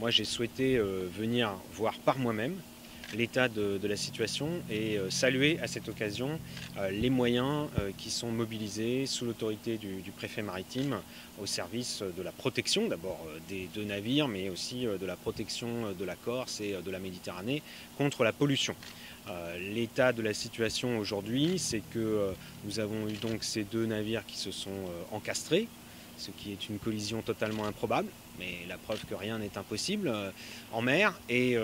Moi, j'ai souhaité venir voir par moi-même l'état de la situation et saluer à cette occasion les moyens qui sont mobilisés sous l'autorité du préfet maritime au service de la protection d'abord des deux navires, mais aussi de la protection de la Corse et de la Méditerranée contre la pollution. L'état de la situation aujourd'hui, c'est que nous avons eu donc ces deux navires qui se sont encastrés, ce qui est une collision totalement improbable, mais la preuve que rien n'est impossible en mer. Et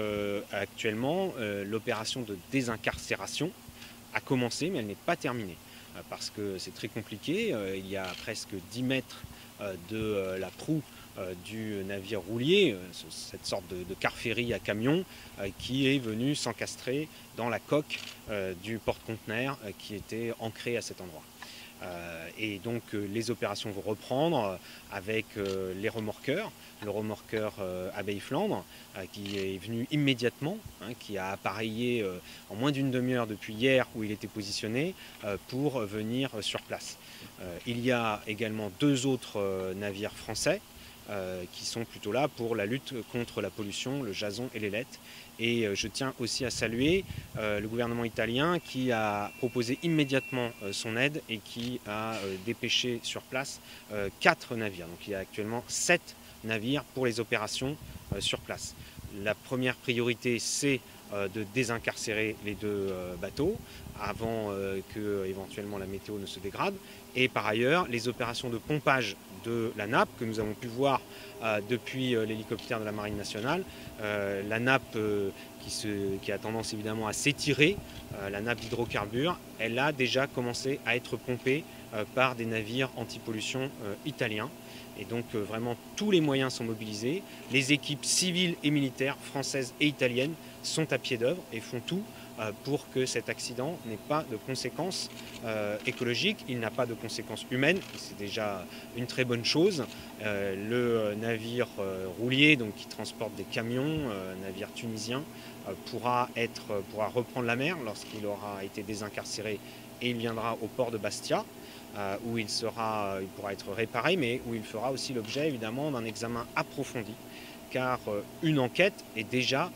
actuellement, l'opération de désincarcération a commencé, mais elle n'est pas terminée, parce que c'est très compliqué. Il y a presque 10 mètres de la proue du navire roulier, cette sorte de car ferry à camion, qui est venu s'encastrer dans la coque du porte-conteneur qui était ancré à cet endroit. Et donc les opérations vont reprendre avec les remorqueurs, le remorqueur Abeille Flandre qui est venu immédiatement, qui a appareillé en moins d'une demi-heure depuis hier où il était positionné pour venir sur place. Il y a également deux autres navires français qui sont plutôt là pour la lutte contre la pollution, le Jason et l'Ailette. Et je tiens aussi à saluer le gouvernement italien qui a proposé immédiatement son aide et qui a dépêché sur place 4 navires. Donc il y a actuellement 7 navires pour les opérations sur place. La première priorité, c'est de désincarcérer les deux bateaux avant que éventuellement la météo ne se dégrade. Et par ailleurs, les opérations de pompage de la nappe que nous avons pu voir depuis l'hélicoptère de la Marine nationale, la nappe qui a tendance évidemment à s'étirer, la nappe d'hydrocarbures, elle a déjà commencé à être pompée par des navires anti-pollution italiens. Et donc vraiment tous les moyens sont mobilisés. Les équipes civiles et militaires, françaises et italiennes, sont à pied d'œuvre et font tout pour que cet accident n'ait pas de conséquences écologiques. Il n'a pas de conséquences humaines, c'est déjà une très bonne chose. Le navire roulier, donc, qui transporte des camions, navire tunisien, pourra reprendre la mer lorsqu'il aura été désincarcéré, et il viendra au port de Bastia, où il pourra être réparé, mais où il fera aussi l'objet évidemment d'un examen approfondi, car une enquête est déjà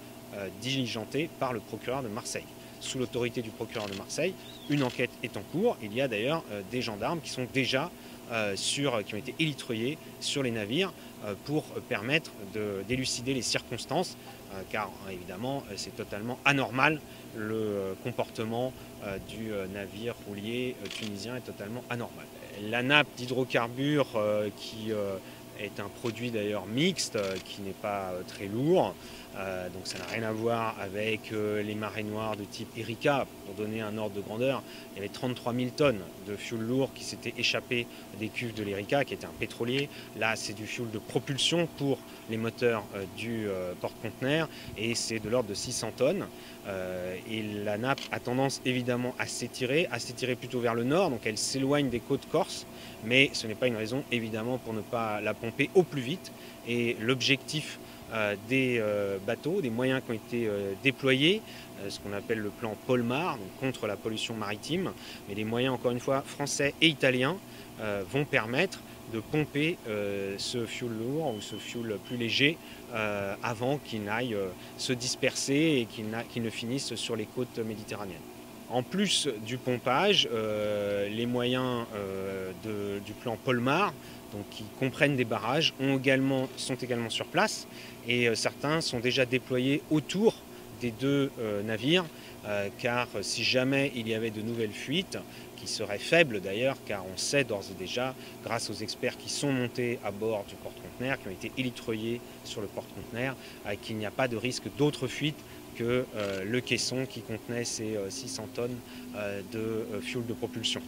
diligentée par le procureur de Marseille. Sous l'autorité du procureur de Marseille, une enquête est en cours. Il y a d'ailleurs des gendarmes qui sont déjà qui ont été élitreillés sur les navires pour permettre d'élucider les circonstances, car évidemment c'est totalement anormal. Le comportement du navire roulier tunisien est totalement anormal. La nappe d'hydrocarbures qui est un produit d'ailleurs mixte, qui n'est pas très lourd, donc ça n'a rien à voir avec les marées noires de type Erika. Pour donner un ordre de grandeur, il y avait 33 000 tonnes de fuel lourd qui s'était échappé des cuves de l'Erika, qui était un pétrolier. Là, c'est du fuel de propulsion pour les moteurs du porte-conteneur, et c'est de l'ordre de 600 tonnes. Et la nappe a tendance évidemment à s'étirer plutôt vers le nord, donc elle s'éloigne des côtes corses, mais ce n'est pas une raison évidemment pour ne pas la pomper au plus vite. Et l'objectif des bateaux, des moyens qui ont été déployés, ce qu'on appelle le plan Polmar, donc contre la pollution maritime, mais les moyens encore une fois français et italiens vont permettre de pomper ce fuel lourd ou ce fuel plus léger avant qu'il n'aille se disperser et qu'il ne finisse sur les côtes méditerranéennes. En plus du pompage, les moyens du plan Polmar, donc, qui comprennent des barrages, sont également sur place, et certains sont déjà déployés autour des deux navires, car si jamais il y avait de nouvelles fuites, qui seraient faibles d'ailleurs, car on sait d'ores et déjà, grâce aux experts qui sont montés à bord du porte-conteneur, qui ont été élitreillés sur le porte-conteneur, qu'il n'y a pas de risque d'autres fuites que le caisson qui contenait ces 600 tonnes de fuel de propulsion.